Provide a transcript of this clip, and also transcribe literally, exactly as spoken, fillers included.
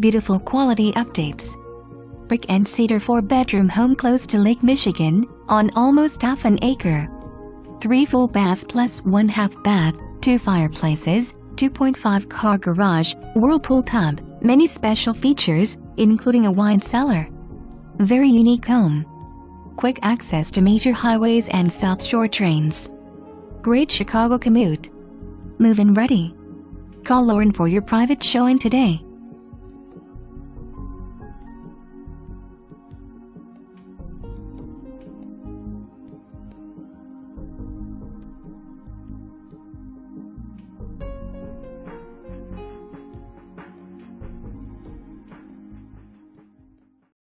beautiful quality updates. Brick and cedar four-bedroom home close to Lake Michigan, on almost half an acre. Three full bath plus one half bath, two fireplaces, two point five car garage, whirlpool tub, many special features, including a wine cellar. Very unique home. Quick access to major highways and South Shore trains. Great Chicago commute. Move-in ready. Call Lauren for your private showing today.